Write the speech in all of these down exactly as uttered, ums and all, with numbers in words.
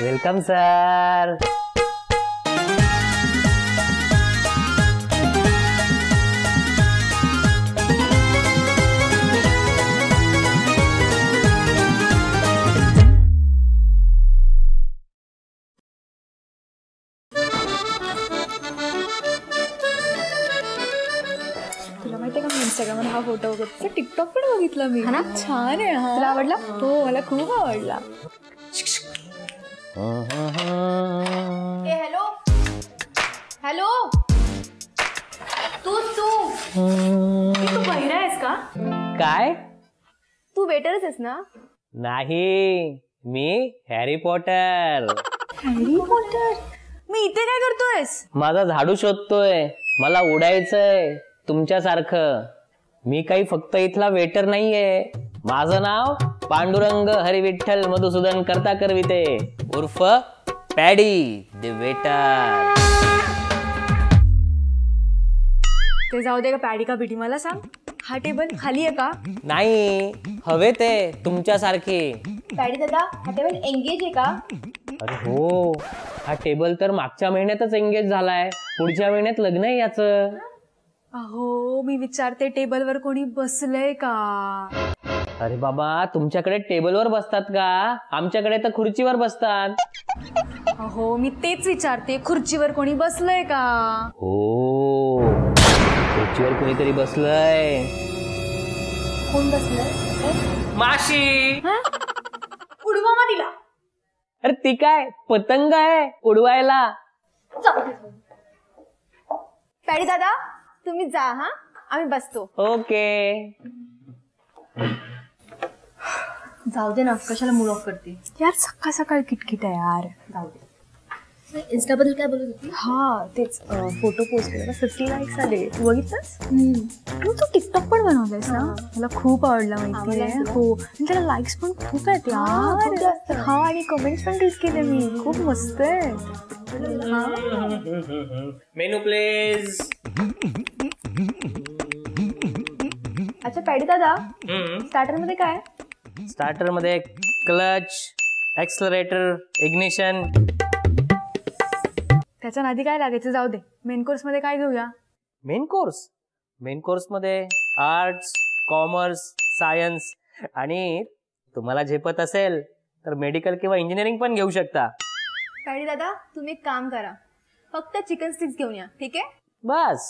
Welcome, sir. Instagram and have photo so, TikTok पण बघितलं मी ना छान आहे हा तुला आवडला हो मला खूप आवडला ए हॅलो हॅलो तू तू तू बहिरा आहेस का काय तू वेटरच आहेस ना नाही मी हॅरी पॉटर हॅरी पॉटर मी इथे काय करतोयस माझा झाडू शोधतोय मला उडायचंय तुमच्या सारखं मी काही फक्त इथला वेटर नाहीये माझं नाव पांडुरंग हरिविठ्ठल मधुसूदन कर्ताकरविते उर्फ पॅडी द वेटर ते जाऊ दे का पॅडी का बिटी मला सांग हा टेबल खाली आहे का नाही हवे ते तुमच्या सारखी पॅडी दादा हा टेबल एंगेज आहे का अरे हो हा टेबल तर मागच्या महिन्यातच एंगेज झालाय पुढच्या महिन्यात लग्न आहे याचं अहो मी विचारते टेबल वर कोणी बसले का अरे बाबा तुमच्याकडे टेबल वर बसतात का आमच्याकडे तर खुर्चीवर बसतात अहो मी तेच विचारते खुर्चीवर कोणी बसले का हो खुर्चीवर कोणीतरी बसलंय कोण बसलंय माशी उडवा मा दिला अरे ती काय पतंग आहे उडवायला पॅडी दादा तुम्ही जा हां आम्ही बसतो ओके जाऊ दे ना कशाला मूड ऑफ करते यार सकाळ सकाळ किटकिट आहे यार जाऊ दे इंस्टा बद्दल काय बोलत होती हां तेच फोटो पोस्ट केला पन्नास लाईक्स आले तू बघितलास तू तो टिकटॉक पण बनवलायस ना मला खूप आवडला माहिती आहे हो त्याला लाईक्स पण खूप आहेत यार हां आणि कमेंट्स पण रीड केले मी खूप मस्त आहे मेनू प्लीज अच्छा पॅडी दादा स्टार्टर मध्ये काय स्टार्टर मध्ये क्लच एक्सेलरेटर इग्निशन त्याच्या आधी काय लागायचं जाऊ दे मेन कोर्स मध्ये काय घेऊया मेन कोर्स मेन कोर्स मध्ये आर्ट्स कॉमर्स सायन्स आणि तुम्हाला झेपत असेल तर मेडिकल किंवा इंजिनिअरिंग पण घेऊ शकता पॅडी दादा तुम्ही एक काम करा फक्त चिकन स्टिक्स घेऊन या ठीक आहे बस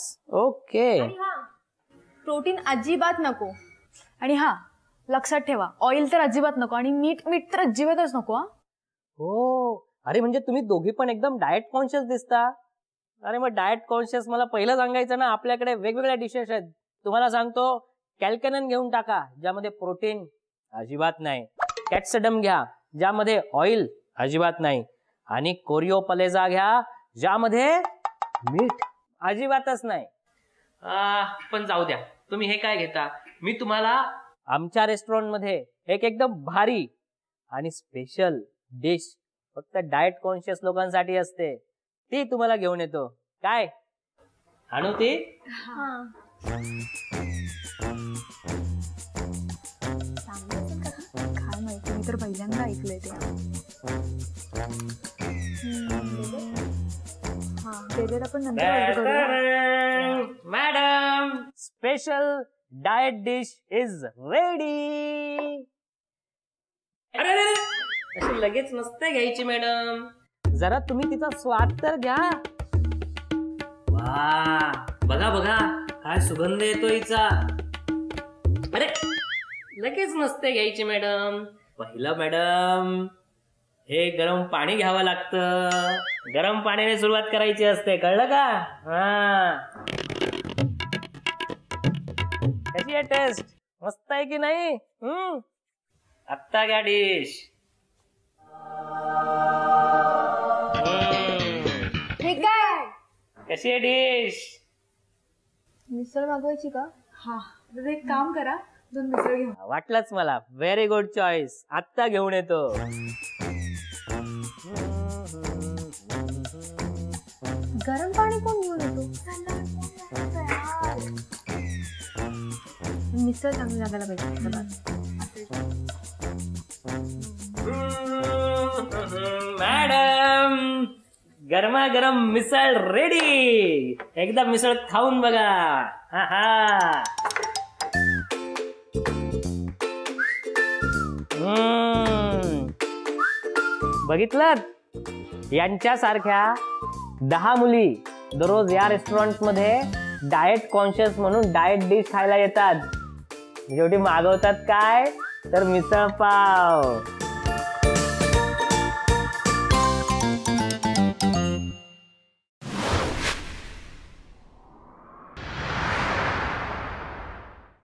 ओके प्रोटीन अजिबात नको आणि हां लक्षात ठेवा ऑइल तर अजिबात नको आणि मीठ मीठ तर अजिबातच नको हो अरे म्हणजे तुम्ही दोघी पण एकदम डाएट कॉन्शियस दिसता अरे मग डाएट कॉन्शियस मला पहिलं सांगायचं ना आपल्याकडे वेगवेगळ्या डिशेस आहेत तुम्हाला सांगतो कॅल्कनन घेऊन टाका ज्यामध्ये प्रोटीन अजिबात नाही कॅप्सिडम घ्या ज्यामध्ये ऑइल अजिबात नाही आणि कोरिओपलेजा घ्या ज्यामध्ये मीठ अजिबातच नाही पण जाऊ द्या तुम्ही हे काय घेता मी तुम्हाला आमच्या रेस्टॉरंट मध्ये एक एकदम भारी आणि स्पेशल डिश फक्त डाएट कॉन्शियस लोकांसाठी असते ती तुम्हाला घेऊन येतो काय आणू ती काय माहिती मी तर पहिल्यांदा ऐकलंय ते madam special diet dish is ready अरे अशी लगेच नसते घ्यायची मॅडम जरा तुम्ही तिचा स्वाद तर घ्या वा बघा बघा काय सुगंध येतो हिचा अरे लगेच नसते घ्यायची मॅडम पहिलं मॅडम हे गरम पाणी घ्यावं लागतं गरम पाण्याने सुरुवात करायची असते कळलं का हा कशी आहे टेस्ट मस्त आहे की नाही हम्म आता घ्या डिश ठीक आहे कशी आहे डिश मिसळ मागवायची का हा तर एक काम करा दोन मिसळ घेऊन वाटलंच मला व्हेरी गुड चॉईस आत्ता घेऊन येतो गरम पाणी कोण घेऊन येतो मिसळ चांगली लागायला पाहिजे गरमा गरम मिसळ रेडी. एकदम मिसळ खाऊन बघा. हा हा बघितलात, यांच्यासारख्या दहा मुली दररोज या रेस्टॉरंट मध्ये डाएट कॉन्शियस म्हणून डाएट डिश खायला येतात. जेवढी मागवतात काय तर मिसळ पाव.